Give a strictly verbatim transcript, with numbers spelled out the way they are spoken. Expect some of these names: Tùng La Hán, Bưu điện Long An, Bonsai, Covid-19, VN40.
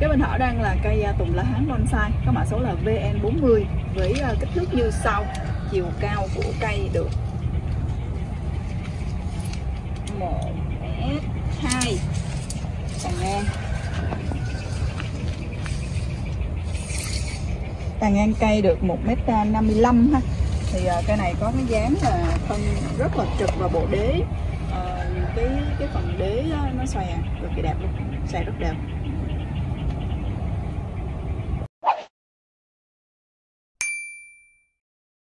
Cái bên họ đang là cây Tùng La Hán bonsai có mã số là V N bốn mươi với kích thước như sau. Chiều cao của cây được một mét hai, còn ngang tàn ngang cây được một mét năm mươi lăm ha. Thì cây này có cái dáng là thân rất là trực và bộ đế, à, cái cái phần đế nó xòe cực kỳ đẹp luôn, xòe rất đẹp.